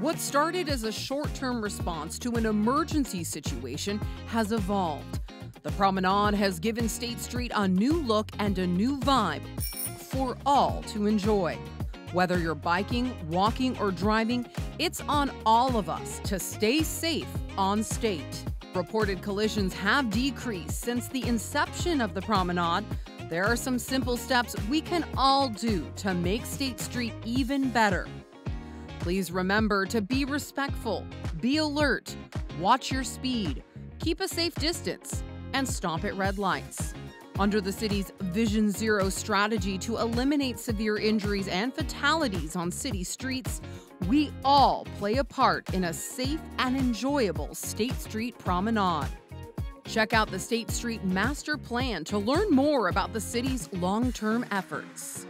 What started as a short-term response to an emergency situation has evolved. The promenade has given State Street a new look and a new vibe for all to enjoy. Whether you're biking, walking, or driving, it's on all of us to stay safe on State. Reported collisions have decreased since the inception of the promenade. There are some simple steps we can all do to make State Street even better. Please remember to be respectful, be alert, watch your speed, keep a safe distance, and stop at red lights. Under the city's Vision Zero strategy to eliminate severe injuries and fatalities on city streets, we all play a part in a safe and enjoyable State Street Promenade. Check out the State Street Master Plan to learn more about the city's long-term efforts.